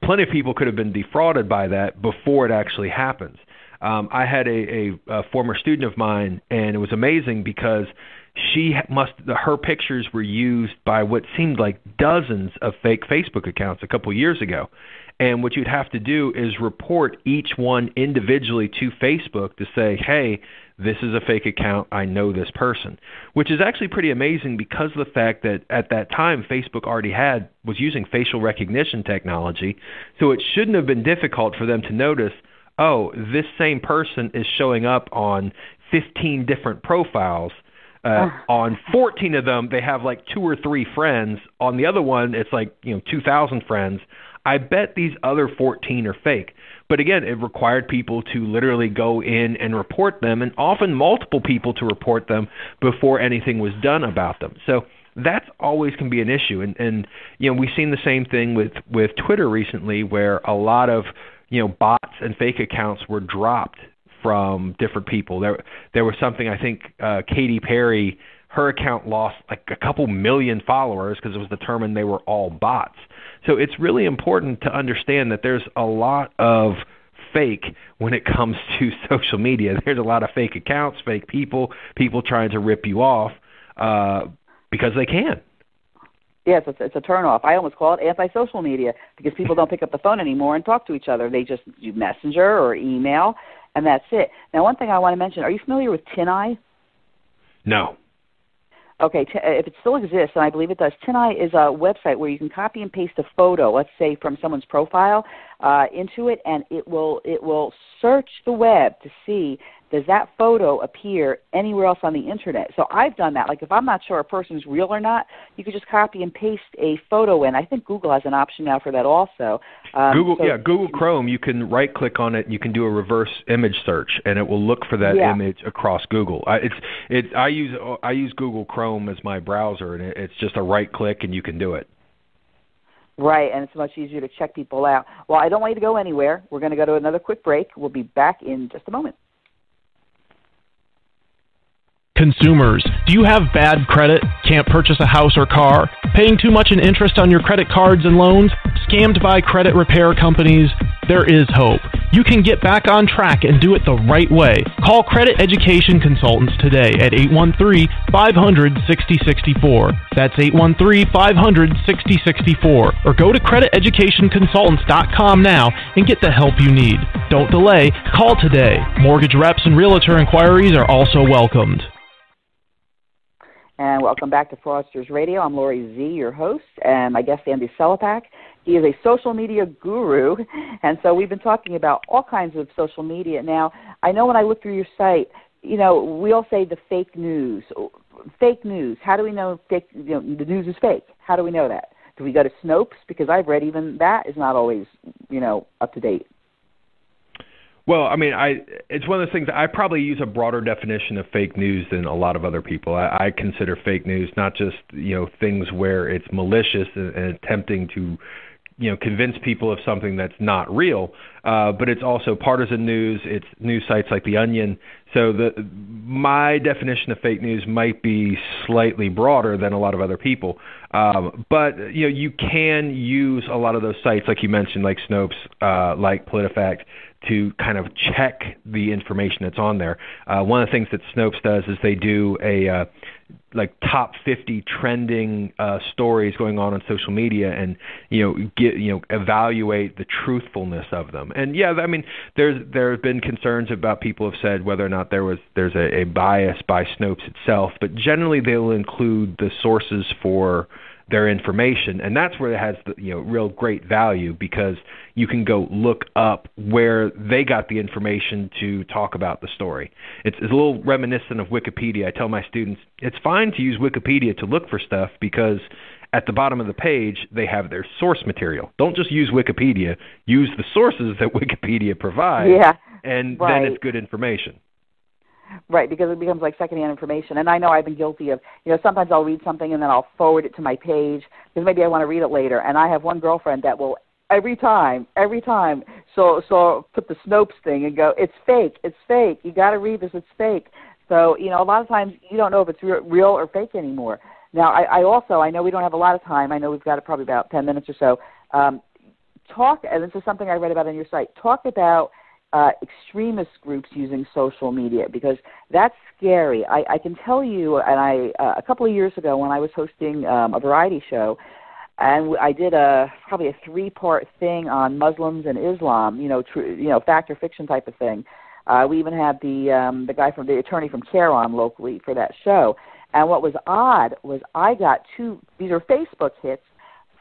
Plenty of people could have been defrauded by that before it actually happens. I had a former student of mine, and it was amazing because her pictures were used by what seemed like dozens of fake Facebook accounts a couple years ago. And what you'd have to do is report each one individually to Facebook to say, hey, this is a fake account, I know this person, which is actually pretty amazing because of the fact that at that time Facebook already was using facial recognition technology, so it shouldn't have been difficult for them to notice, oh, this same person is showing up on 15 different profiles. On 14 of them, they have like 2 or 3 friends. On the other one, it's like, you know, 2,000 friends. I bet these other 14 are fake. But again, it required people to literally go in and report them, and often multiple people to report them before anything was done about them. So that's always can be an issue. And you know, we've seen the same thing with Twitter recently, where a lot of, you know, bots and fake accounts were dropped from different people. There was something, I think Katy Perry, her account lost like a couple million followers because it was determined they were all bots. So it's really important to understand that there's a lot of fake when it comes to social media. There's a lot of fake accounts, fake people, people trying to rip you off because they can. Yes, it's a turnoff. I almost call it anti-social media because people don't pick up the phone anymore and talk to each other. They just do Messenger or email, and that's it. Now, one thing I want to mention, are you familiar with TinEye? No. Okay, if it still exists, and I believe it does, TinEye is a website where you can copy and paste a photo, let's say from someone's profile, into it, and it will search the web to see does that photo appear anywhere else on the internet. So I've done that. Like if I'm not sure a person's real or not, you could just copy and paste a photo in. I think Google has an option now for that also. Google Chrome, you can right-click on it, and you can do a reverse image search, and it will look for that image across Google. I use Google Chrome as my browser, and it's just a right-click, and you can do it. Right, and it's much easier to check people out. Well, I don't want you to go anywhere. We're going to go to another quick break. We'll be back in just a moment. Consumers, do you have bad credit? Can't purchase a house or car? Paying too much in interest on your credit cards and loans? Scammed by credit repair companies? There is hope. You can get back on track and do it the right way. Call Credit Education Consultants today at 813-500-6064. That's 813-500-6064. Or go to crediteducationconsultants.com now and get the help you need. Don't delay. Call today. Mortgage reps and realtor inquiries are also welcomed. And welcome back to Fraudsters Radio. I'm Laurie Z, your host, and my guest, Andrew Selepak. He is a social media guru, and so we've been talking about all kinds of social media. Now, I know when I look through your site, you know, we all say the fake news. Fake news. How do we know the news is fake? How do we know that? Do we go to Snopes? Because I've read even that is not always, you know, up to date. Well, I mean, it's one of those things. I probably use a broader definition of fake news than a lot of other people. I consider fake news not just, you know, things where it's malicious and attempting to, you know, convince people of something that's not real, but it's also partisan news. It's news sites like The Onion. So my definition of fake news might be slightly broader than a lot of other people. But, you know, you can use a lot of those sites, like you mentioned, like Snopes, like PolitiFact, to kind of check the information that's on there. One of the things that Snopes does is they do a like top 50 trending stories going on social media, and evaluate the truthfulness of them. And yeah, I mean, there have been concerns about people have said whether or not there's a bias by Snopes itself, but generally they'll include the sources for their information, and that's where it has the, you know, real great value, because you can go look up where they got the information to talk about the story. It's a little reminiscent of Wikipedia. I tell my students it's fine to use Wikipedia to look for stuff because at the bottom of the page they have their source material. Don't just use Wikipedia. Use the sources that Wikipedia provides, then it's good information. Right, because it becomes like secondhand information. And I know I've been guilty of, you know, sometimes I'll read something and then I'll forward it to my page because maybe I want to read it later. And I have one girlfriend that will every time, so put the Snopes thing and go, it's fake. You got to read this, it's fake. So, you know, a lot of times you don't know if it's real or fake anymore. Now, I know we don't have a lot of time. I know we've got probably about 10 minutes or so. And this is something I read about on your site, talk about extremist groups using social media, because that's scary. I can tell you, and a couple of years ago when I was hosting a variety show, and I did probably a 3-part thing on Muslims and Islam, fact or fiction type of thing. We even had the guy from the attorney from CARE on locally for that show. And what was odd was I got these are Facebook hits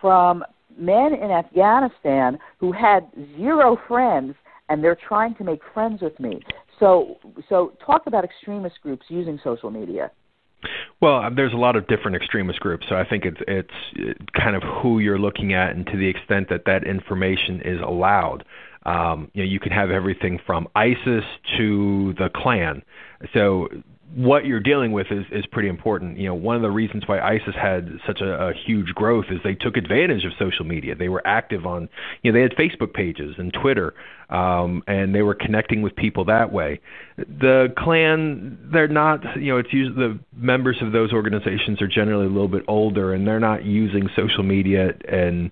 from men in Afghanistan who had 0 friends, and they're trying to make friends with me. So talk about extremist groups using social media. Well, there's a lot of different extremist groups, so I think it's kind of who you're looking at and to the extent that information is allowed. You can have everything from ISIS to the Klan. So what you're dealing with is pretty important. You know, one of the reasons why ISIS had such a huge growth is they took advantage of social media. They were active on, they had Facebook pages and Twitter. and they were connecting with people that way. The Klan, they're not, you know, it's usually the members of those organizations are generally a little bit older, and they're not using social media and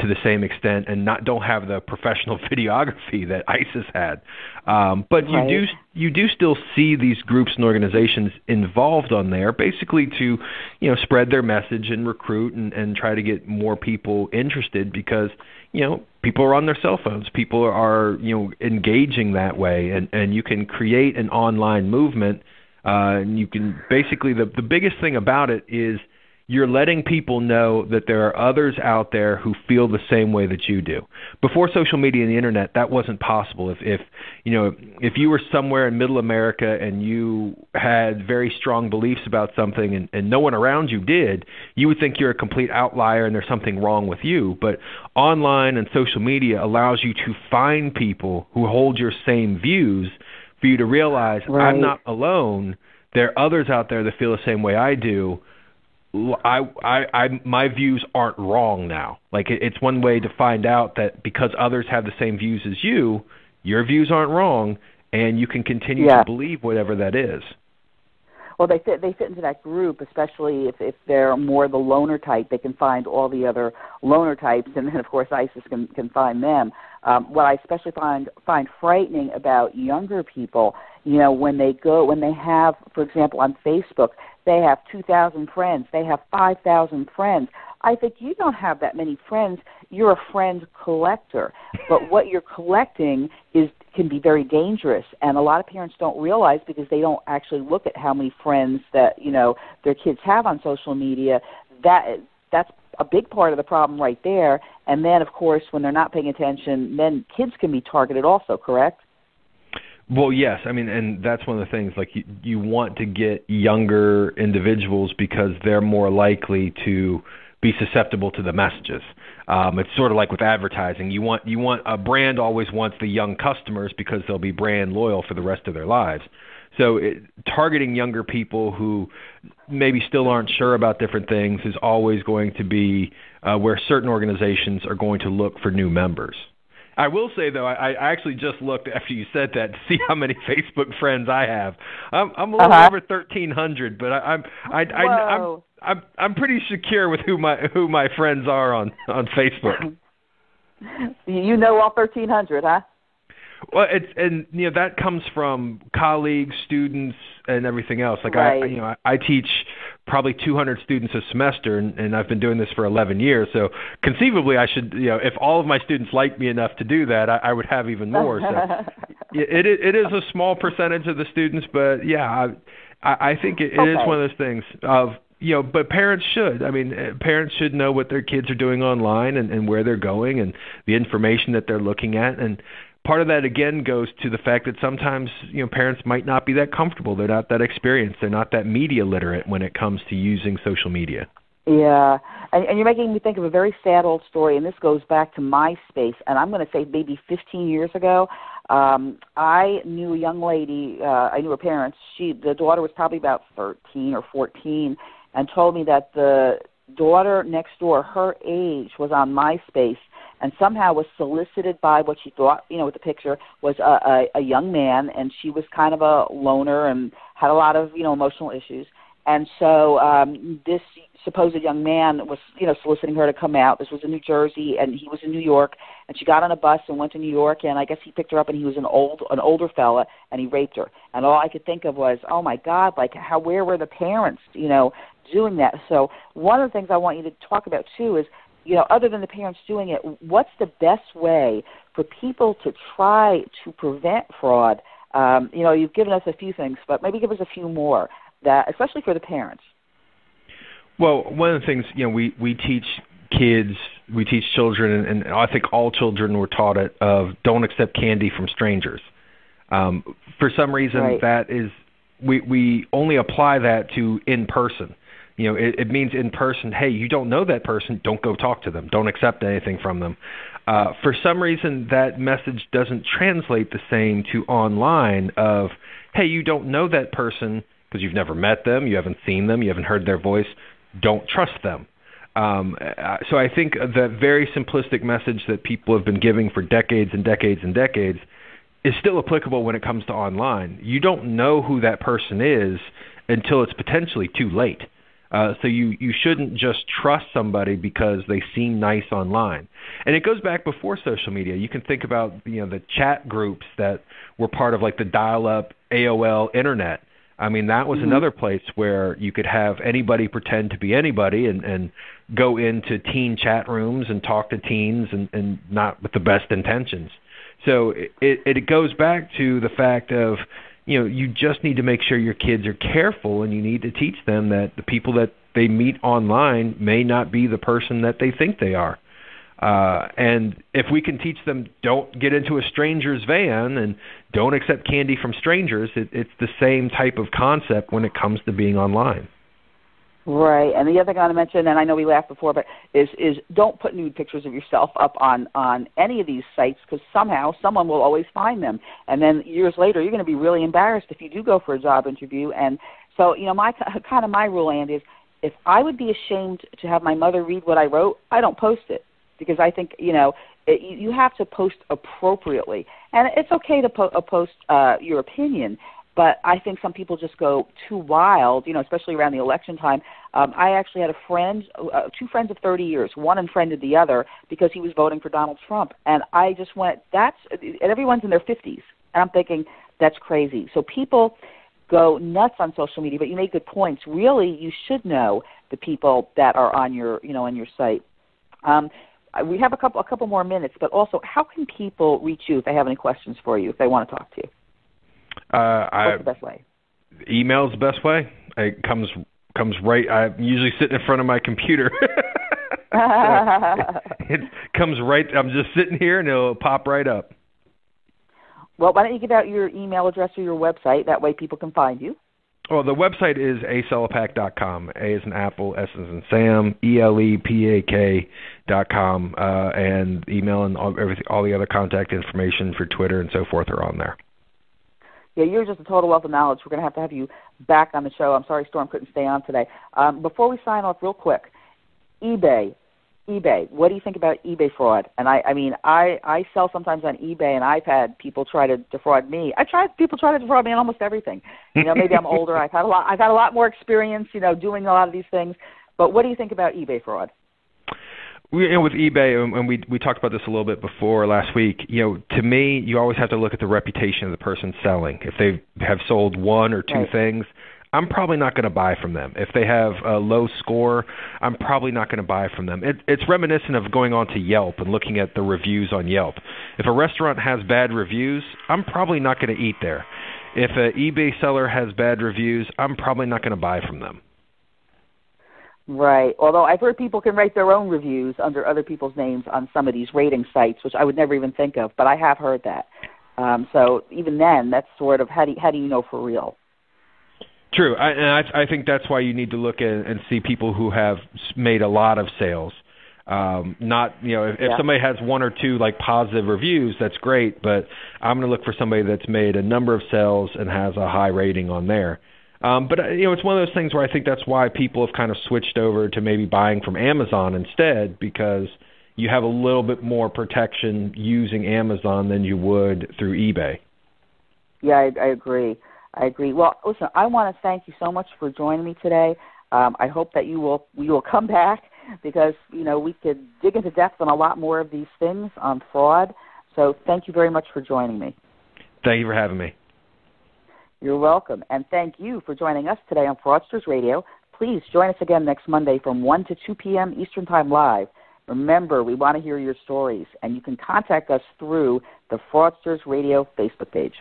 to the same extent, and not don't have the professional videography that ISIS had. But right. you do still see these groups and organizations involved on there, basically to, you know, spread their message and recruit and try to get more people interested, because, you know, people are on their cell phones, people are, you know, engaging that way, and you can create an online movement, and you can basically, the biggest thing about it is you're letting people know that there are others out there who feel the same way that you do. Before social media and the internet, that wasn't possible. If you know, if you were somewhere in middle America and you had very strong beliefs about something and no one around you did, you would think you're a complete outlier and there's something wrong with you. But online and social media allows you to find people who hold your same views for you to realize, right, I'm not alone. There are others out there that feel the same way I do. My views aren't wrong now. Like, it's one way to find out that because others have the same views as you, your views aren't wrong, and you can continue to believe whatever that is. Well, they fit into that group, especially if they're more the loner type. They can find all the other loner types, and then, of course, ISIS can find them. What I especially find frightening about younger people, you know, when they have, for example, on Facebook, they have 2,000 friends. They have 5,000 friends. I think you don't have that many friends. You're a friend collector. But what you're collecting can be very dangerous, and a lot of parents don't realize because they don't actually look at how many friends that, you know, their kids have on social media. That's a big part of the problem right there. And then, of course, when they're not paying attention, then kids can be targeted also, correct? Well, yes. I mean, and that's one of the things, like, you want to get younger individuals because they're more likely to be susceptible to the messages. It's sort of like with advertising. You want a brand always wants the young customers because they'll be brand loyal for the rest of their lives. So targeting younger people who maybe still aren't sure about different things is always going to be where certain organizations are going to look for new members. I will say, though, I actually just looked after you said that to see how many Facebook friends I have. I'm a little over 1,300, but I'm pretty secure with who my friends are on Facebook. You know all 1,300, huh? Well, you know, that comes from colleagues, students, and everything else. Like, right. I teach probably 200 students a semester, and I've been doing this for 11 years. So conceivably, I should, you know, if all of my students like me enough to do that, I would have even more. So it is a small percentage of the students, but yeah, I think it is one of those things of, you know, but parents should. I mean, parents should know what their kids are doing online and where they're going and the information that they're looking at. And part of that, again, goes to the fact that sometimes, you know, parents might not be that comfortable. They're not that experienced. They're not that media literate when it comes to using social media. Yeah, and you're making me think of a very sad old story, and this goes back to MySpace. And I'm going to say maybe 15 years ago, I knew a young lady, I knew her parents. The daughter was probably about 13 or 14, and told me that the daughter next door, her age, was on MySpace, and somehow was solicited by what she thought, you know, with the picture, was a young man, and she was kind of a loner and had a lot of, you know, emotional issues. And so this supposed young man was, you know, soliciting her to come out. This was in New Jersey, and he was in New York, and she got on a bus and went to New York, and I guess he picked her up, and he was an older fella, and he raped her. And all I could think of was, oh, my God, like, where were the parents, you know, doing that? So one of the things I want you to talk about, too, is, you know, other than the parents doing it, what's the best way for people to try to prevent fraud? You know, you've given us a few things, but maybe give us a few more, that, especially for the parents. Well, one of the things, you know, we teach kids, we teach children, and I think all children were taught it, of don't accept candy from strangers. For some reason, right, that is, we only apply that to in person. You know, it means in person, hey, you don't know that person, don't go talk to them, don't accept anything from them. For some reason, that message doesn't translate the same to online of, hey, you don't know that person because you've never met them, you haven't seen them, you haven't heard their voice, don't trust them. So I think that very simplistic message that people have been giving for decades and decades and decades is still applicable when it comes to online. You don't know who that person is until it's potentially too late. So you shouldn't just trust somebody because they seem nice online. And it goes back before social media. You can think about, the chat groups that were part of like the dial-up AOL internet. I mean, that was another place where you could have anybody pretend to be anybody and go into teen chat rooms and talk to teens and not with the best intentions. So it goes back to the fact of, you just need to make sure your kids are careful, and you need to teach them that the people that they meet online may not be the person that they think they are. And if we can teach them, don't get into a stranger's van and don't accept candy from strangers, it's the same type of concept when it comes to being online. Right. And the other thing I want to mention, and I know we laughed before, but is don't put nude pictures of yourself up on any of these sites, because somehow someone will always find them. And then years later, you're going to be really embarrassed if you do go for a job interview. And so, my rule, Andy, is if I would be ashamed to have my mother read what I wrote, I don't post it, because I think, you have to post appropriately. And it's okay to post your opinion. But I think some people just go too wild, especially around the election time. I actually had a friend, two friends of 30 years. One unfriended the other because he was voting for Donald Trump. And I just went, and everyone's in their 50s. And I'm thinking, that's crazy. So people go nuts on social media, but you make good points. Really, you should know the people that are on your, on your site. We have a couple more minutes, but also, how can people reach you if they have any questions for you, if they want to talk to you? What's the best way? Email's the best way. It comes right. I'm usually sitting in front of my computer. It comes right. I'm just sitting here, and it'll pop right up. Well, why don't you give out your email address or your website? That way people can find you. Well, the website is aselepak.com. A is in Apple, S is in Sam, elepak.com, and email and all the other contact information for Twitter and so forth are on there. Yeah, you're just a total wealth of knowledge. We're going to have you back on the show. I'm sorry Storm couldn't stay on today. Before we sign off, real quick, eBay. What do you think about eBay fraud? And I sell sometimes on eBay, and I've had people try to defraud me. People try to defraud me on almost everything. Maybe I'm older. I've had a lot more experience, doing a lot of these things. But what do you think about eBay fraud? With eBay, and we talked about this a little bit before last week, to me, you always have to look at the reputation of the person selling. If they have sold one or two things, I'm probably not going to buy from them. If they have a low score, I'm probably not going to buy from them. It's reminiscent of going on to Yelp and looking at the reviews on Yelp. If a restaurant has bad reviews, I'm probably not going to eat there. If an eBay seller has bad reviews, I'm probably not going to buy from them. Right. Although I've heard people can write their own reviews under other people's names on some of these rating sites, which I would never even think of, but I have heard that. So even then, that's sort of how do you know for real? True. I think that's why you need to look at and see people who have made a lot of sales. If somebody has one or two positive reviews, that's great, but I'm going to look for somebody that's made a number of sales and has a high rating on there. But it's one of those things where I think that's why people have kind of switched over to maybe buying from Amazon instead, because you have a little bit more protection using Amazon than you would through eBay. Yeah, I agree. Well, listen, I want to thank you so much for joining me today. I hope that you will come back, because we could dig into depth on a lot more of these things on fraud. So thank you very much for joining me. Thank you for having me. You're welcome, and thank you for joining us today on Fraudsters Radio. Please join us again next Monday from 1 to 2 p.m. Eastern Time live. Remember, we want to hear your stories, and you can contact us through the Fraudsters Radio Facebook page.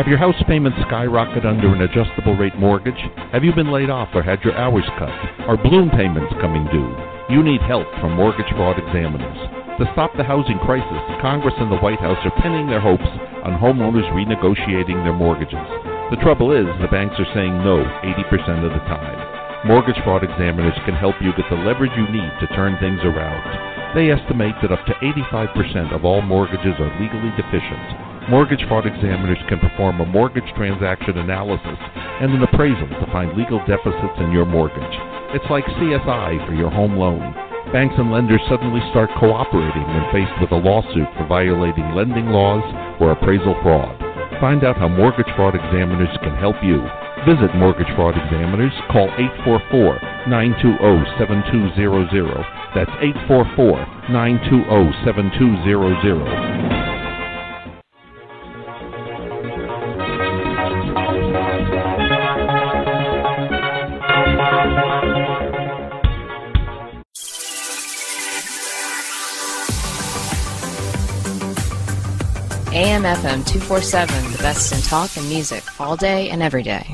Have your house payments skyrocketed under an adjustable rate mortgage? Have you been laid off or had your hours cut? Are balloon payments coming due? You need help from Mortgage Fraud Examiners. To stop the housing crisis, Congress and the White House are pinning their hopes on homeowners renegotiating their mortgages. The trouble is, the banks are saying no 80% of the time. Mortgage Fraud Examiners can help you get the leverage you need to turn things around. They estimate that up to 85% of all mortgages are legally deficient. Mortgage Fraud Examiners can perform a mortgage transaction analysis and an appraisal to find legal deficits in your mortgage. It's like CSI for your home loan. Banks and lenders suddenly start cooperating when faced with a lawsuit for violating lending laws or appraisal fraud. Find out how Mortgage Fraud Examiners can help you. Visit Mortgage Fraud Examiners. Call 844-920-7200. That's 844-920-7200. AM FM 247, the best in talk and music all day and every day.